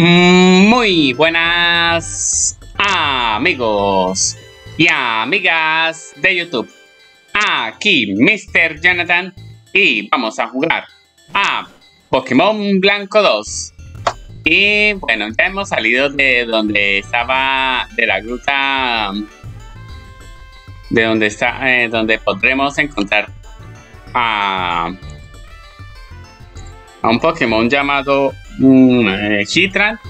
Muy buenas amigos y amigas de YouTube. Aquí Mr. Jhonnatan y vamos a jugar a Pokémon Blanco 2. Y bueno, ya hemos salido de donde estaba, de la gruta, de donde está, donde podremos encontrar a un Pokémon llamado Shitran,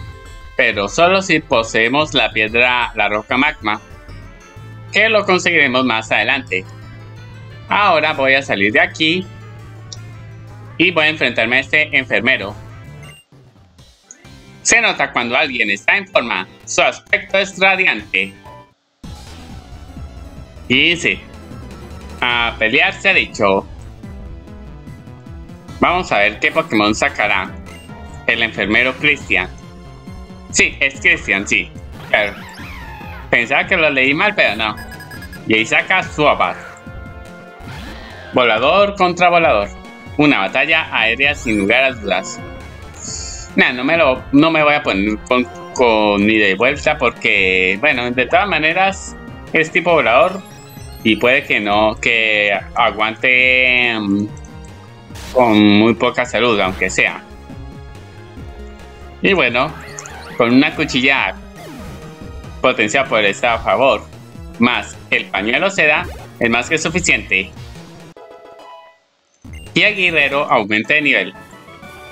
pero solo si poseemos la piedra, la roca magma, que lo conseguiremos más adelante. Ahora voy a salir de aquí y voy a enfrentarme a este enfermero. Se nota cuando alguien está en forma, su aspecto es radiante. Y sí, a pelear se ha dicho. Vamos a ver qué Pokémon sacará el enfermero Cristian. Sí, es Cristian, sí. Claro. Pensaba que lo leí mal, pero no. Y ahí saca su Zubat. Volador contra volador. Una batalla aérea sin lugar a dudas. Nah, no me voy a poner con ni de vuelta porque, bueno, de todas maneras es tipo volador y puede que no, que aguante con muy poca salud, aunque sea. Y bueno, con una cuchilla potencia por estar a favor, más el pañuelo seda, es más que suficiente. Y el guerrero aumenta de nivel.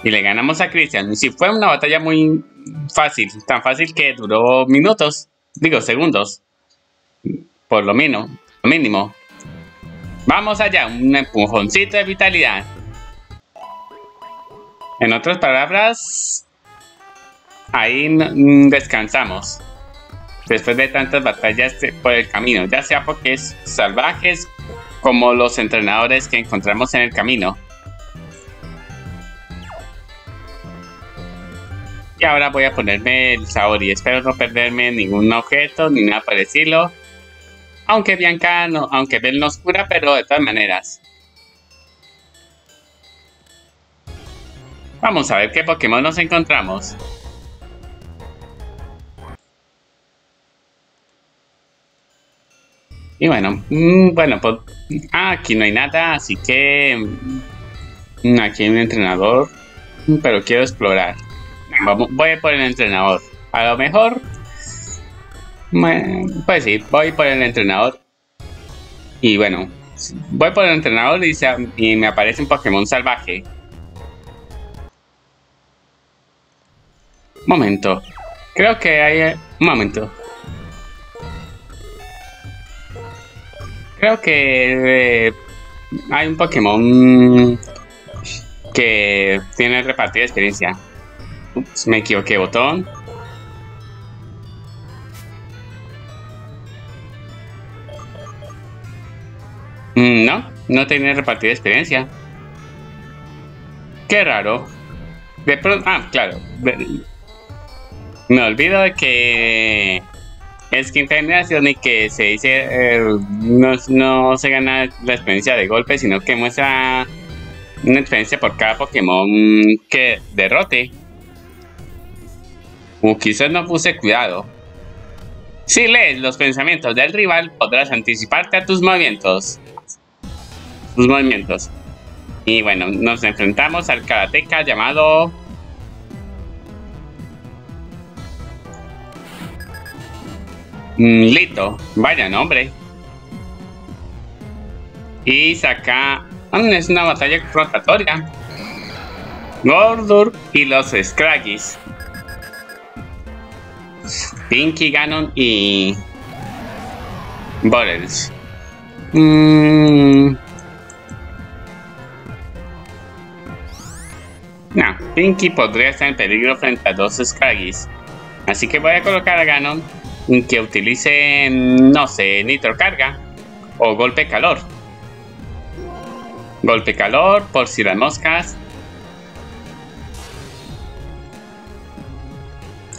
Y le ganamos a Cristian. Y si fue una batalla muy fácil, tan fácil que duró minutos, digo segundos, por lo mínimo. Vamos allá, un empujoncito de vitalidad. En otras palabras, ahí descansamos después de tantas batallas por el camino, ya sea porque salvajes como los entrenadores que encontramos en el camino. Y ahora voy a ponerme el Saori, espero no perderme ningún objeto ni nada parecido, aunque Bianca no, aunque Bel nos cura, pero de todas maneras. Vamos a ver qué Pokémon nos encontramos. Y bueno, pues aquí no hay nada, así que aquí hay un entrenador, pero quiero explorar. Voy por el entrenador, a lo mejor, pues sí, voy por el entrenador. Y bueno, voy por el entrenador y me aparece un Pokémon salvaje. Momento, creo que hay... Un momento. Creo que hay un Pokémon que tiene repartida experiencia. Ups, me equivoqué, botón. No tiene repartida experiencia. Qué raro. De pronto... Ah, claro. Me olvido de que... Es quinta generación y que se dice no se gana la experiencia de golpe, sino que muestra una experiencia por cada Pokémon que derrote. O quizás no puse cuidado. Si lees los pensamientos del rival, podrás anticiparte a tus movimientos. Y bueno, nos enfrentamos al karateka llamado... Lito, vaya nombre. Y saca... Es una batalla rotatoria. Gurdurr y los Scraggys. Pinky, Ganon y... Borels. No, Pinky podría estar en peligro frente a dos Scraggys. Así que voy a colocar a Ganon que utilice, no sé, nitrocarga o golpe calor. Golpe calor por si las moscas.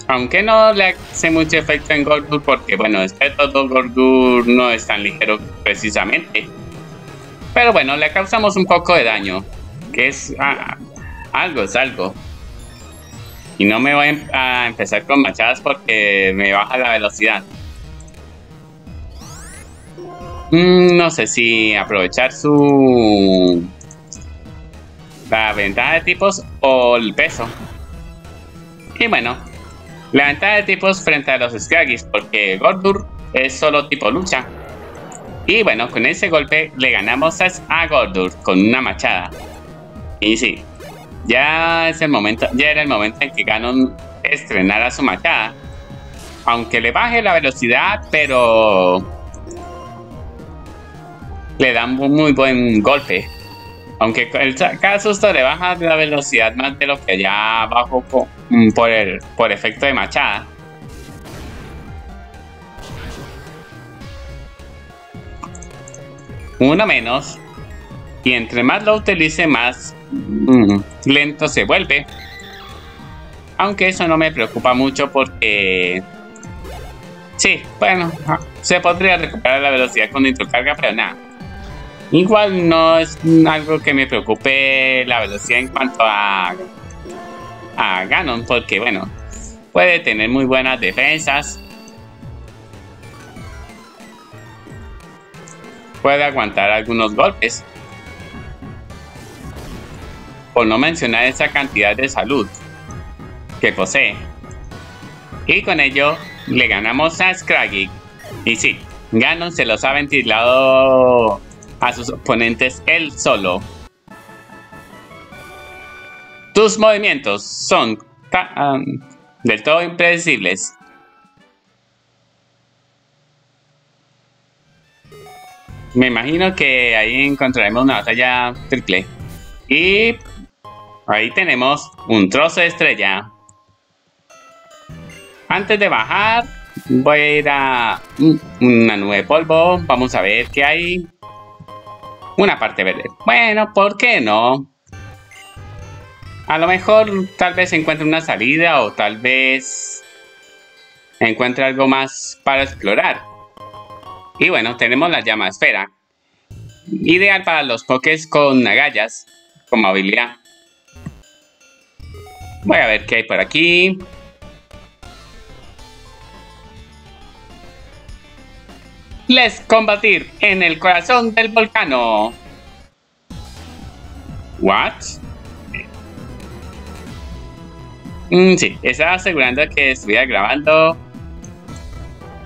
Aunque no le hace mucho efecto en Gurdurr porque, bueno, este todo Gurdurr no es tan ligero precisamente. Pero bueno, le causamos un poco de daño, que es algo. Y no me voy a empezar con machadas porque me baja la velocidad. No sé si aprovechar su... la ventaja de tipos o el peso. Y bueno, la ventaja de tipos frente a los Scraggys, porque Gurdurr es solo tipo lucha. Y bueno, con ese golpe le ganamos a Gurdurr con una machada. Y sí, ya era el momento en que Ganon estrenara su machada. Aunque le baje la velocidad, pero... le da un muy buen golpe. Aunque cada susto le baja la velocidad más de lo que ya bajó por efecto de machada. Uno menos. Y entre más lo utilice, más lento se vuelve. Aunque eso no me preocupa mucho porque... sí, bueno, se podría recuperar la velocidad con nitrocarga, pero nada. Igual no es algo que me preocupe la velocidad en cuanto a Ganon, porque bueno, puede tener muy buenas defensas. Puede aguantar algunos golpes. Por no mencionar esa cantidad de salud que posee. Y con ello le ganamos a Scraggy. Y sí, Ganon se los ha ventilado a sus oponentes él solo. Tus movimientos son del todo impredecibles. Me imagino que ahí encontraremos una batalla triple. Y ahí tenemos un trozo de estrella. Antes de bajar, voy a ir a una nube de polvo. Vamos a ver qué hay. Una parte verde. Bueno, ¿por qué no? A lo mejor tal vez encuentre una salida o tal vez encuentre algo más para explorar. Y bueno, tenemos la llama esfera. Ideal para los pokés con agallas como habilidad. Voy a ver qué hay por aquí. ¡Let's combatir en el corazón del volcán! ¿What? Sí, estaba asegurando que estuviera grabando.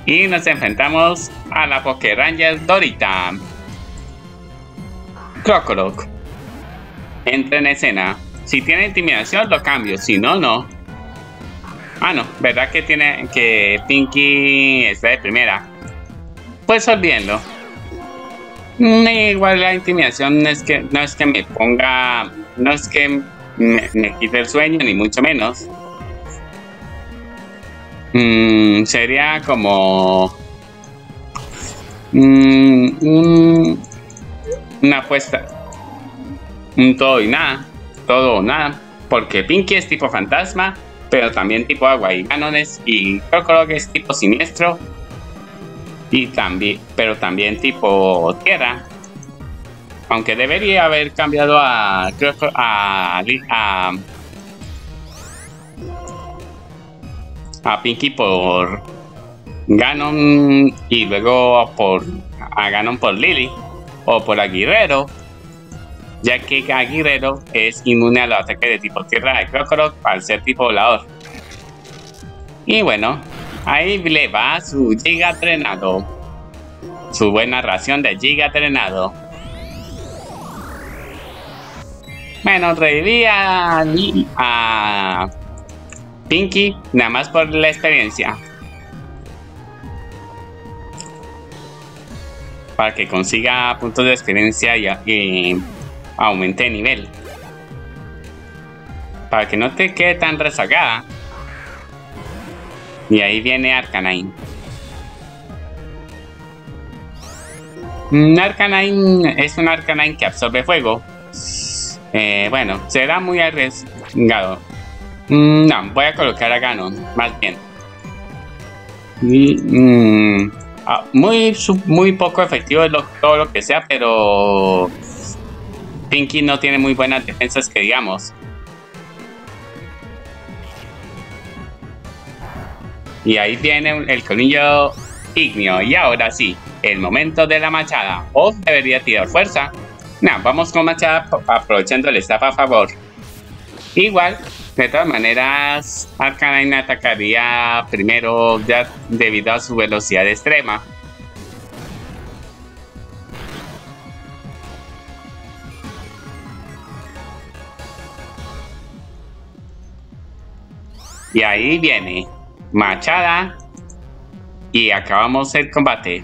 Y nos enfrentamos a la Poké Ranger Dorita. Krokorok. Entra en escena. Si tiene intimidación lo cambio, si no, no. Ah, no, ¿verdad que tiene que Pinky está de primera? Pues olvídenlo. Igual la intimidación no es que me ponga, no es que me quite el sueño, ni mucho menos. Sería como una apuesta, un todo o nada, porque Pinky es tipo fantasma, pero también tipo agua, y Ganones y Krokorok es tipo siniestro. Y también, pero también tipo tierra. Aunque debería haber cambiado a Pinky por Ganon y luego a Ganon por Lili o por Aguirrero, ya que Aguirrero es inmune a los ataques de tipo tierra de Krokorok al ser tipo volador. Y bueno, ahí le va su Giga Drenado. Su buena ración de Giga Drenado. Bueno, revivía a Pinky nada más por la experiencia. Para que consiga puntos de experiencia y aumente de nivel. Para que no te quede tan rezagada. Y ahí viene Arcanine. Arcanine es un Arcanine que absorbe fuego. Bueno, será muy arriesgado. No, voy a colocar a Ganon, más bien. Muy poco efectivo es todo lo que sea, pero... Pinky no tiene muy buenas defensas que digamos. Y ahí tienen el colmillo ígneo. Y ahora sí, el momento de la machada. O debería tirar fuerza. Nah, vamos con machada aprovechando el staff a favor. Igual, de todas maneras, Arcanine atacaría primero ya debido a su velocidad extrema. Y ahí viene machada y acabamos el combate.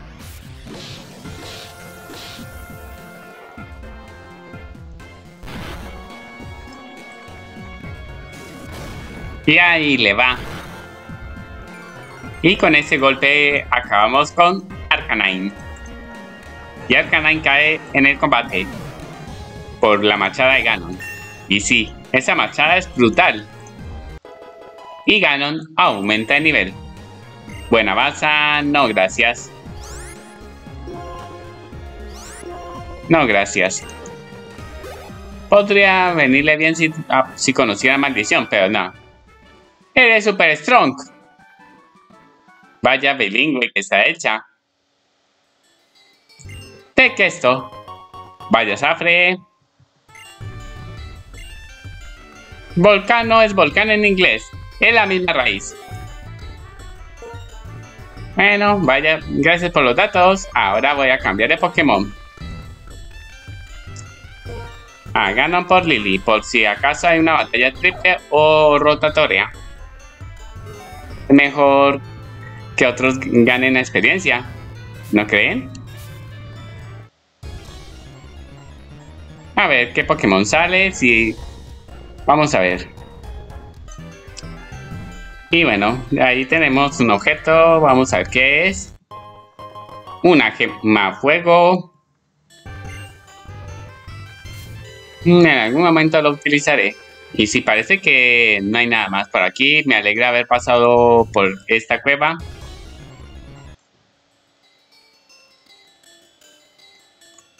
Y ahí le va. Y con ese golpe acabamos con Arcanine. Y Arcanine cae en el combate por la machada de Ganon. Y sí, esa machada es brutal. Y Ganon aumenta de nivel. Buena baza, no gracias. No gracias. Podría venirle bien si conociera maldición, pero no. Eres super strong. Vaya bilingüe que está hecha. Te que esto. Vaya zafre. Volcano es volcán en inglés. Es la misma raíz. Bueno, vaya, gracias por los datos. Ahora voy a cambiar de Pokémon. A Ganon por Lili, por si acaso hay una batalla triple o rotatoria. Mejor que otros ganen experiencia, ¿no creen? A ver qué Pokémon sale, si... Vamos a ver. Y bueno, ahí tenemos un objeto, vamos a ver qué es. Una gema fuego. En algún momento lo utilizaré. Y si parece que no hay nada más por aquí, me alegra haber pasado por esta cueva.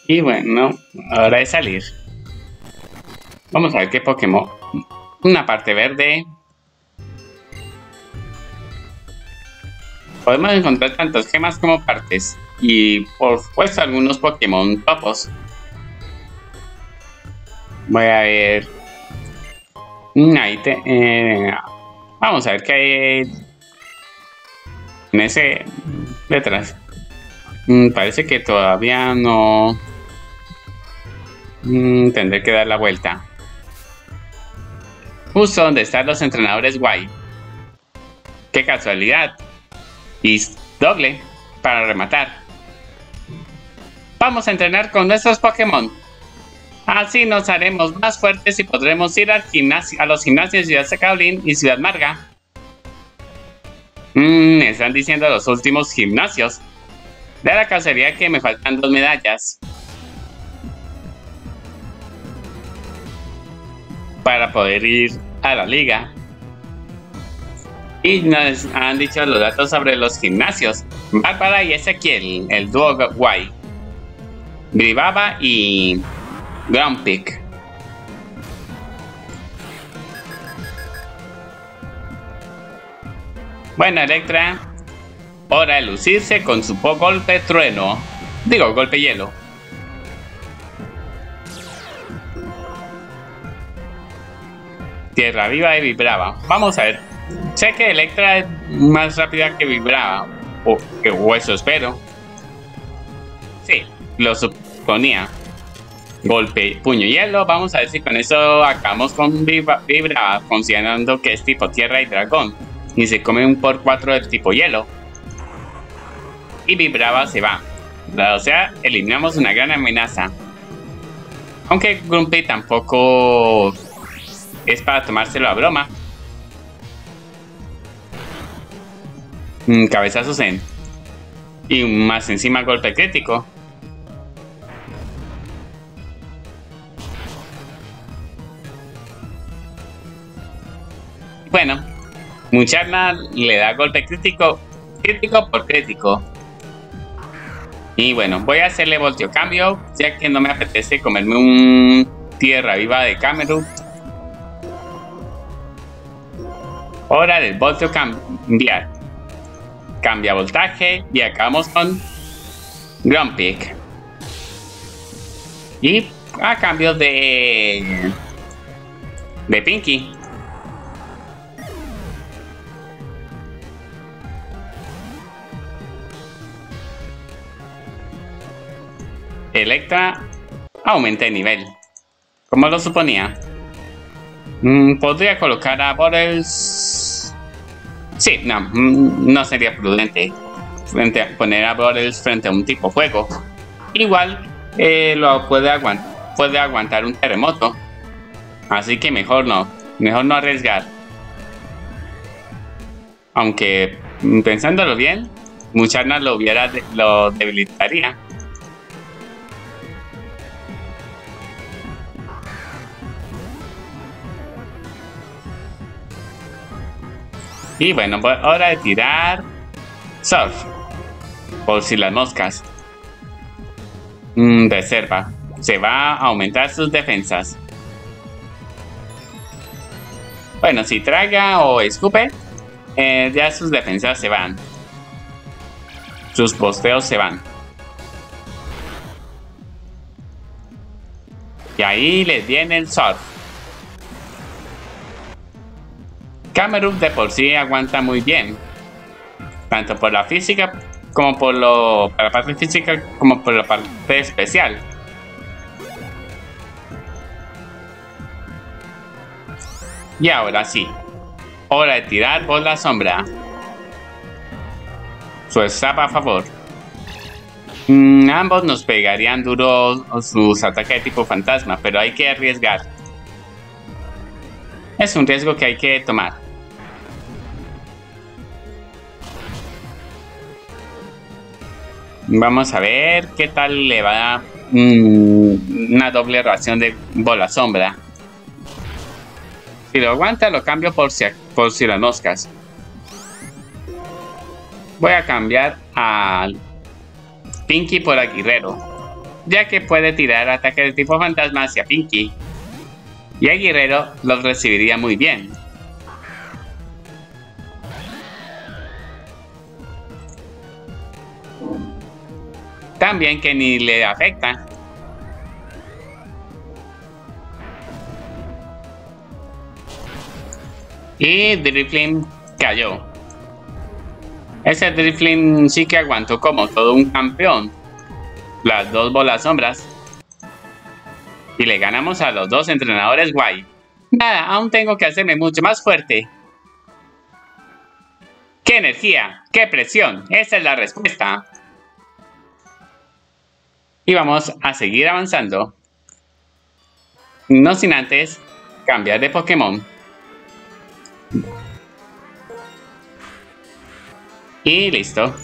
Y bueno, ahora es salir. Vamos a ver qué Pokémon. Una parte verde. Podemos encontrar tantas gemas como partes, y por supuesto algunos Pokémon topos. Voy a ver... Ahí te... vamos a ver qué hay en ese... detrás. Parece que todavía no... tendré que dar la vuelta. Justo donde están los entrenadores guay. ¡Qué casualidad! Y doble para rematar. Vamos a entrenar con nuestros Pokémon. Así nos haremos más fuertes y podremos ir al gimnasio, a los gimnasios Ciudad Sacablín y Ciudad Marga. Me están diciendo los últimos gimnasios. De la cacería que me faltan 2 medallas. Para poder ir a la liga. Y nos han dicho los datos sobre los gimnasios. Bárbara y Ezequiel, el dúo guay. Vibrava y Grumpy. Bueno, Electra, hora de lucirse con su golpe trueno. Digo, golpe hielo. Tierra viva y Vibrava. Vamos a ver. Sé que Electra es más rápida que Vibrava, o que hueso espero. Sí, lo suponía. Golpe, puño y hielo. Vamos a ver si con eso acabamos con Vibrava, considerando que es tipo tierra y dragón. Y se come un por 4 del tipo hielo. Y Vibrava se va. O sea, eliminamos una gran amenaza. Aunque Grumpy tampoco es para tomárselo a broma. Cabezazos en. Y más encima golpe crítico. Bueno, Musharna le da golpe crítico, crítico por crítico. Y bueno, voy a hacerle volteo cambio, ya que no me apetece comerme un tierra viva de Camerupt. Hora del volteo cambiar. Cambia voltaje y acabamos con Grumpy. Y a cambio de Pinky. Electra aumenta de nivel, como lo suponía. Podría colocar a Borels. Sí, no sería prudente poner a Borels frente a un tipo fuego. Igual lo puede aguantar un terremoto. Así que mejor no arriesgar. Aunque pensándolo bien, Musharna lo debilitaría. Y bueno, hora de tirar Surf, por si las moscas. Reserva, se va a aumentar sus defensas. Bueno, si traga o escupe, ya sus defensas se van. Sus posteos se van. Y ahí les viene el Surf. Camerupt de por sí aguanta muy bien, tanto por la física como por la parte física como por la parte especial. Y ahora sí, hora de tirar bola sombra. Su estaba a favor. Ambos nos pegarían duro sus ataques de tipo fantasma, pero hay que arriesgar. Es un riesgo que hay que tomar. Vamos a ver qué tal le va a dar una doble ración de bola sombra. Si lo aguanta, lo cambio por si las moscas. Voy a cambiar a Pinky por Aguirrero, ya que puede tirar ataques de tipo fantasma hacia Pinky. Y Aguirrero los recibiría muy bien. También que ni le afecta. Y Driflin cayó. Ese Driflin sí que aguantó como todo un campeón las dos bolas sombras. Y le ganamos a los dos entrenadores guay. Nada, aún tengo que hacerme mucho más fuerte. ¡Qué energía! ¡Qué presión! Esa es la respuesta. Y vamos a seguir avanzando, no sin antes cambiar de Pokémon. Y listo.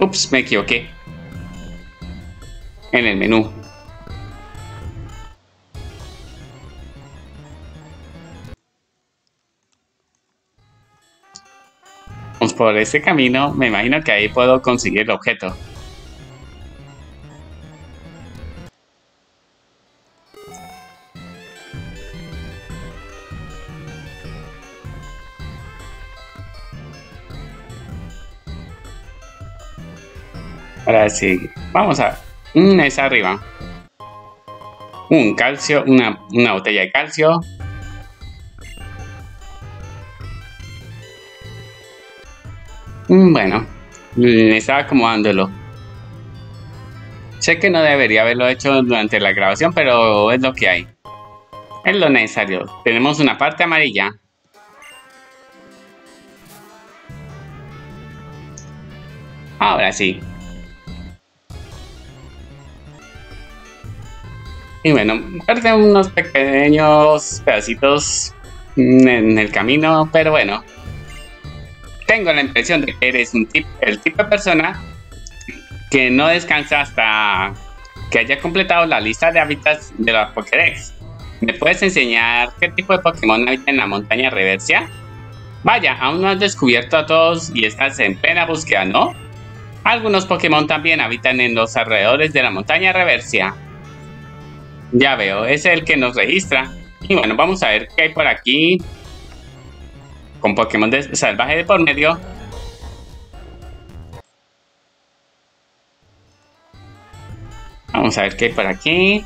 Ups, me equivoqué en el menú. Vamos por este camino, me imagino que ahí puedo conseguir el objeto. Ahora sí, vamos a... es arriba. Un calcio, una botella de calcio. Bueno, estaba acomodándolo. Sé que no debería haberlo hecho durante la grabación, pero es lo que hay. Es lo necesario. Tenemos una parte amarilla. Ahora sí. Y bueno, perdí unos pequeños pedacitos en el camino, pero bueno. Tengo la impresión de que eres el tipo de persona que no descansa hasta que haya completado la lista de hábitats de la Pokédex. ¿Me puedes enseñar qué tipo de Pokémon habita en la Montaña Reversia? Vaya, aún no has descubierto a todos y estás en plena búsqueda, ¿no? Algunos Pokémon también habitan en los alrededores de la Montaña Reversia. Ya veo, es el que nos registra. Y bueno, vamos a ver qué hay por aquí. Con Pokémon salvaje de por medio. Vamos a ver qué hay para aquí.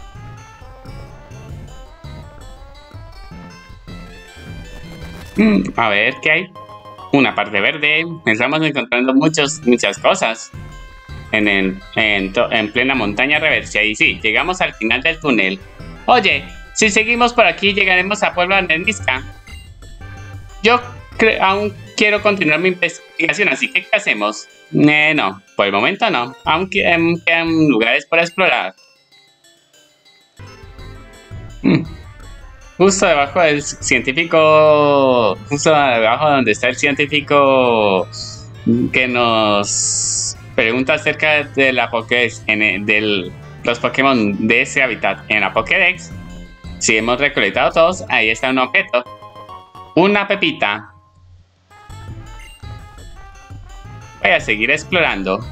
A ver qué hay. Una parte verde. Estamos encontrando muchas cosas en plena montaña reversia. Y sí, llegamos al final del túnel. Oye, si seguimos por aquí llegaremos a Pueblo Nenisca. Yo aún quiero continuar mi investigación, así que ¿qué hacemos? No, por el momento no. Aunque quedan lugares por explorar. Justo debajo del científico... Justo debajo donde está el científico... Que nos... Pregunta acerca de la Pokédex... Los Pokémon de ese hábitat. En la Pokédex... Si hemos recolectado todos... Ahí está un objeto. Una pepita. Voy a seguir explorando.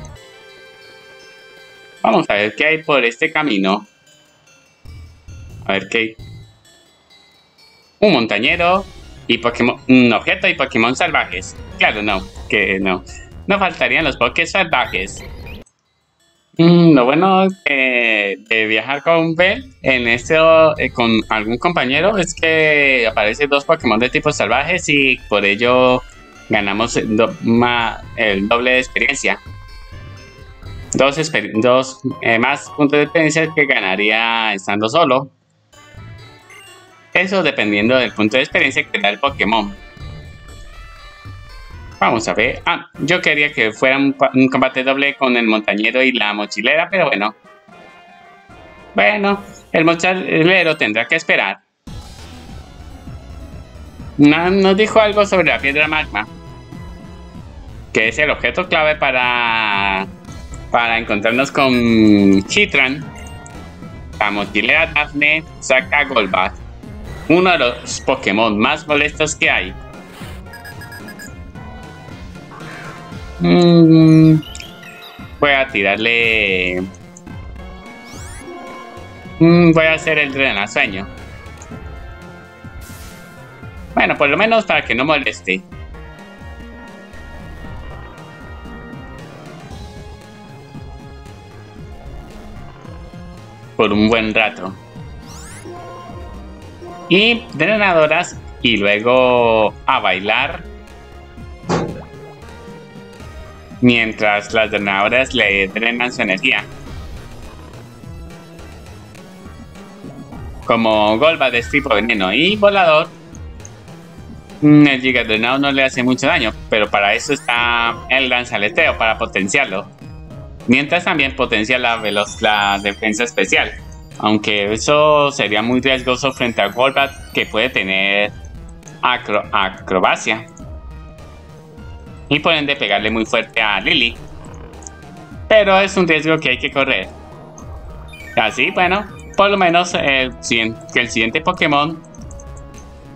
Vamos a ver qué hay por este camino. A ver qué hay. Un montañero y Pokémon, un objeto y Pokémon salvajes. Claro, no, que no. No faltarían los Pokés salvajes. Lo bueno de viajar con Bel en con algún compañero es que aparecen dos Pokémon de tipo salvajes y por ello ganamos el doble de experiencia. Más puntos de experiencia que ganaría estando solo. Eso dependiendo del punto de experiencia que da el Pokémon. Vamos a ver. Ah, yo quería que fuera un combate doble con el montañero y la mochilera, pero bueno. Bueno, el mochilero tendrá que esperar. Nos dijo algo sobre la piedra magma, que es el objeto clave para encontrarnos con Shitran. La mochilera Daphne saca a Golbat, uno de los Pokémon más molestos que hay. Voy a tirarle... voy a hacer el drenasueño. Bueno, por lo menos para que no moleste. Por un buen rato. Y drenadoras y luego a bailar mientras las drenadoras le drenan su energía, como Golbat de tipo veneno y volador. El gigadrenado no le hace mucho daño, pero para eso está el lanzaleteo, para potenciarlo, mientras también potencia la defensa especial. Aunque eso sería muy riesgoso frente a Golbat, que puede tener acrobacia. Y por ende pegarle muy fuerte a Lili. Pero es un riesgo que hay que correr. Así, bueno, por lo menos que el siguiente Pokémon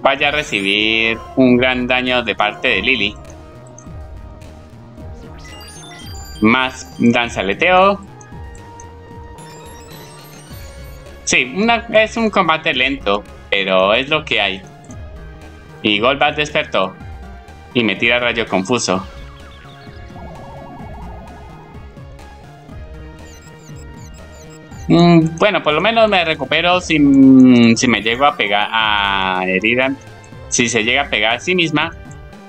vaya a recibir un gran daño de parte de Lili. Más danzaleteo. Sí, es un combate lento, pero es lo que hay. Y Golbat despertó y me tira rayo confuso. Bueno, por lo menos me recupero si me llego a pegar a herida. Si se llega a pegar a sí misma,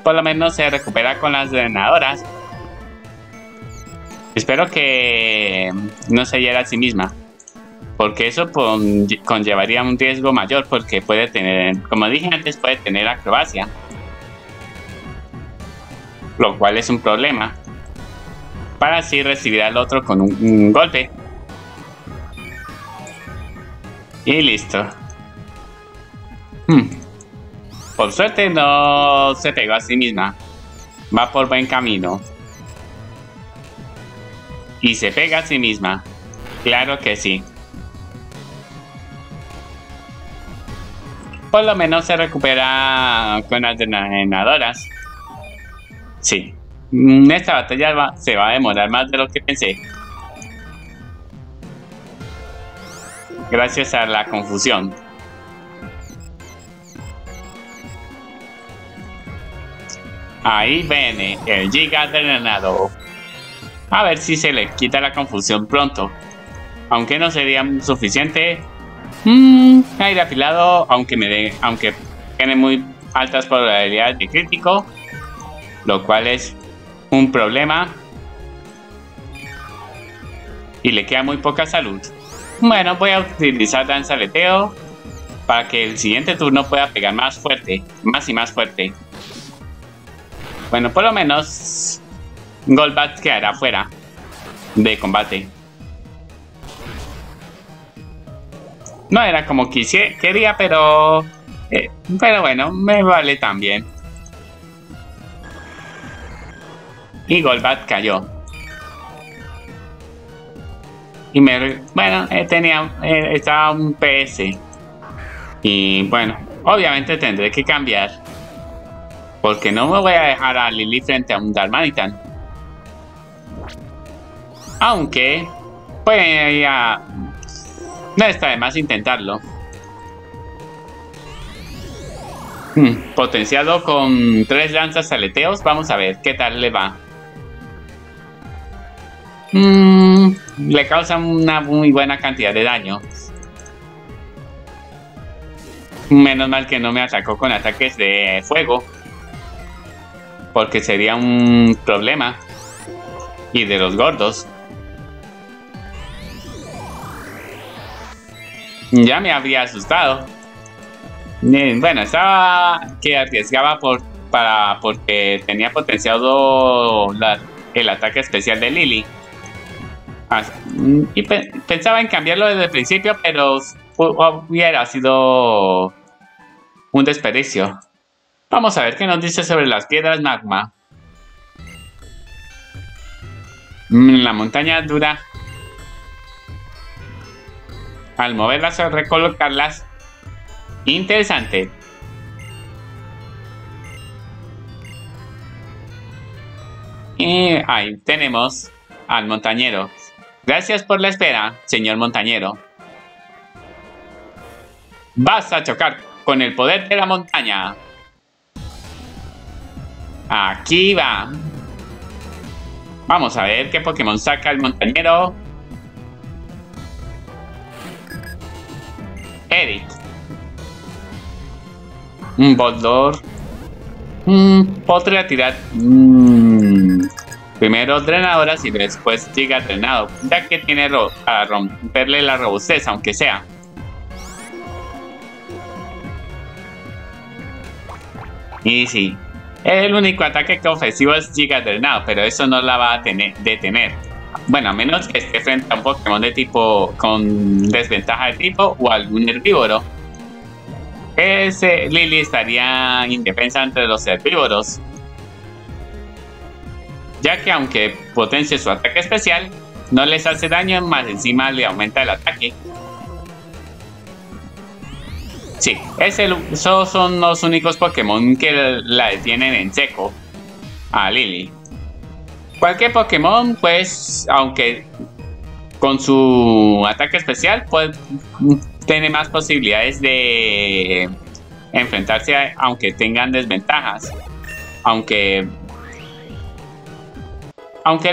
por lo menos se recupera con las drenadoras. Espero que no se hiera a sí misma, porque eso conllevaría un riesgo mayor, porque puede tener, como dije antes, puede tener acrobacia, lo cual es un problema, para así recibir al otro con un golpe. Y listo. Por suerte no se pegó a sí misma, va por buen camino. Y se pega a sí misma, claro que sí. Por lo menos se recupera con las drenadoras. Sí, esta batalla se va a demorar más de lo que pensé, gracias a la confusión. Ahí viene el giga drenado. A ver si se le quita la confusión pronto. aunque no sería suficiente. Aire afilado, aunque tiene muy altas probabilidades de crítico, lo cual es un problema. Y le queda muy poca salud. Bueno, voy a utilizar Danza Aleteo para que el siguiente turno pueda pegar más fuerte, más y más fuerte. Bueno, por lo menos Golbat quedará fuera de combate. No era como quería, pero bueno, me vale también. Y Golbat cayó. Y estaba un PS. Y bueno, obviamente tendré que cambiar, porque no me voy a dejar a Lili frente a un Darmanitan. Aunque, pues ya, no está de más intentarlo. Potenciado con 3 lanzas aleteos, vamos a ver qué tal le va. Le causan una muy buena cantidad de daño. Menos mal que no me atacó con ataques de fuego, porque sería un problema. Y de los gordos. Ya me habría asustado. Bueno, estaba que arriesgaba porque tenía potenciado el ataque especial de Lili. Y pensaba en cambiarlo desde el principio, pero hubiera sido un desperdicio. Vamos a ver qué nos dice sobre las piedras magma. La montaña dura. Al moverlas o recolocarlas. Interesante. Y ahí tenemos al montañero. Gracias por la espera, señor montañero. Vas a chocar con el poder de la montaña. Aquí va. Vamos a ver qué Pokémon saca el montañero. Eric. Un Boldore. Podría tirar... Primero drenadoras y después llega drenado, ya que tiene a romperle la robustez, aunque sea. Y sí, el único ataque que ofensivo es Giga Drenado, pero eso no la va a detener. Bueno, a menos que esté frente a un Pokémon de tipo con desventaja de tipo o algún herbívoro. Ese Lili estaría indefensa entre los herbívoros, ya que aunque potencie su ataque especial, no les hace daño, más encima le aumenta el ataque. Sí, esos son los únicos Pokémon que la detienen en seco a Lili. Cualquier Pokémon, pues, aunque con su ataque especial, pues, tiene más posibilidades de enfrentarse, aunque tengan desventajas. Aunque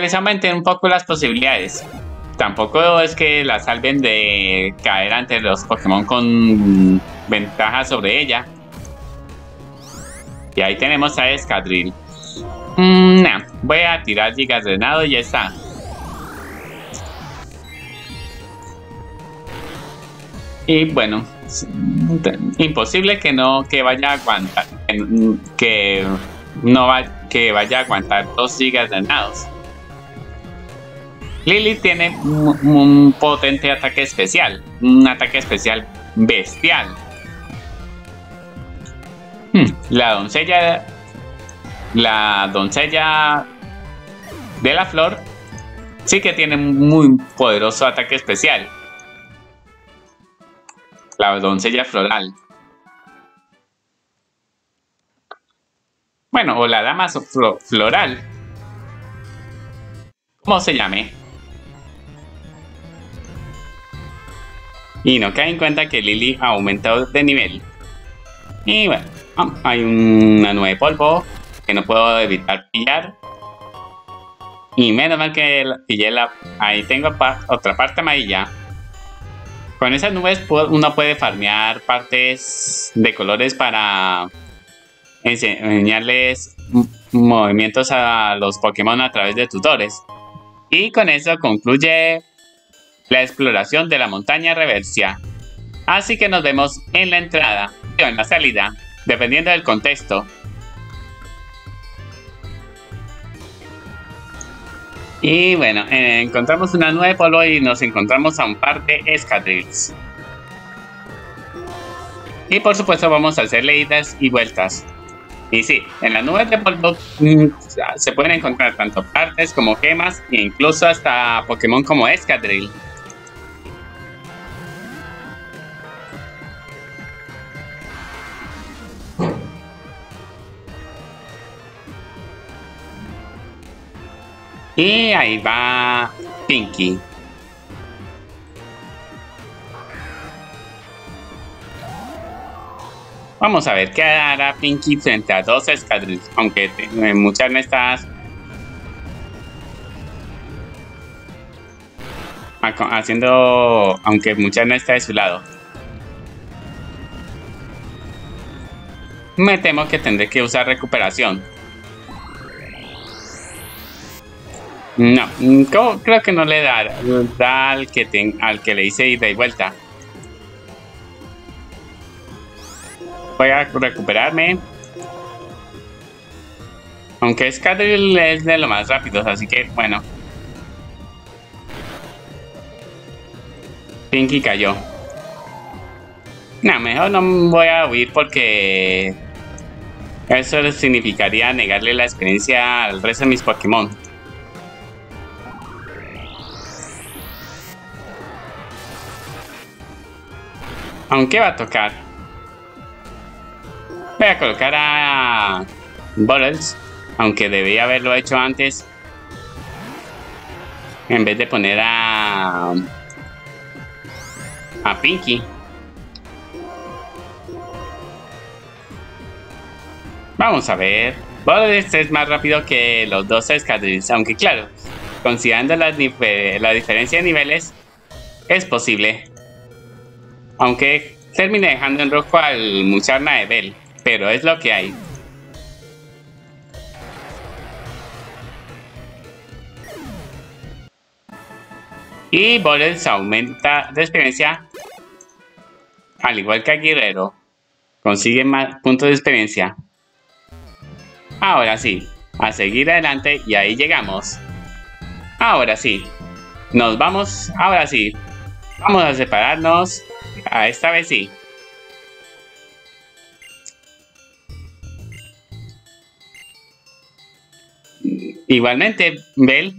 les aumenten un poco las posibilidades. Tampoco es que la salven de caer ante los Pokémon con ventaja sobre ella. Y ahí tenemos a Excadrill. Voy a tirar Giga Drenado y ya está. Y bueno, imposible que vaya a aguantar 2 Gigas Drenados. Lili tiene un potente ataque especial, un ataque especial bestial. La doncella de la flor sí que tiene un muy poderoso ataque especial. La doncella floral. Bueno, o la dama floral, ¿cómo se llame? Y no cae en cuenta que Lili ha aumentado de nivel. Y bueno, hay una nube de polvo que no puedo evitar pillar. Y menos mal que pillé la... Ahí tengo otra parte amarilla. Con esas nubes uno puede farmear partes de colores para enseñarles movimientos a los Pokémon a través de tutores. Y con eso concluye la exploración de la montaña Reversia. Así que nos vemos en la entrada o en la salida, dependiendo del contexto. Y bueno, encontramos una nube de polvo y nos encontramos a un par de Excadrills. Y por supuesto vamos a hacerle idas y vueltas. Y sí, en las nubes de polvo se pueden encontrar tanto partes como gemas e incluso hasta Pokémon como Excadrill. Y ahí va Pinky. Vamos a ver qué hará Pinky frente a dos Excadrills, aunque muchas me estás haciendo, aunque muchas no está de su lado. Me temo que tendré que usar recuperación. No, creo que no le da al que le hice ida y vuelta. Voy a recuperarme. Aunque Excadrill es de lo más rápido, así que bueno. Pinky cayó. No, mejor no voy a huir porque eso significaría negarle la experiencia al resto de mis Pokémon. Aunque va a tocar. Voy a colocar a Borels, aunque debía haberlo hecho antes. En vez de poner a Pinky. Vamos a ver. Borels es más rápido que los dos Excadrills, aunque claro, considerando la diferencia de niveles, es posible. Aunque termine dejando en rojo al Musharna de Bel, pero es lo que hay. Y Boris aumenta de experiencia, al igual que Guerrero, consigue más puntos de experiencia. Ahora sí, a seguir adelante y ahí llegamos. Ahora sí, nos vamos, ahora sí, vamos a separarnos. Ah, esta vez sí. Igualmente, Bel.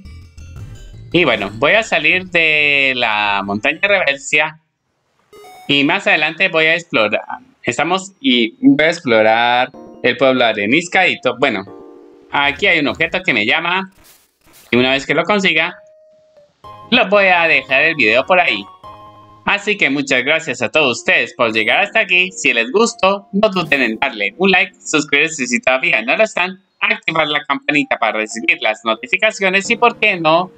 Y bueno, voy a salir de la montaña Reversia. Y más adelante voy a explorar. Voy a explorar el pueblo Areniscadito. Bueno, aquí hay un objeto que me llama. Y una vez que lo consiga, lo voy a dejar el video por ahí. Así que muchas gracias a todos ustedes por llegar hasta aquí. Si les gustó, no duden en darle un like, suscribirse si todavía no lo están, activar la campanita para recibir las notificaciones y, por qué no,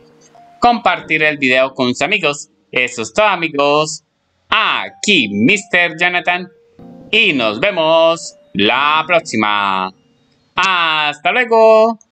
compartir el video con sus amigos. Eso es todo, amigos. Aquí Mr. Jhonnatan y nos vemos la próxima. ¡Hasta luego!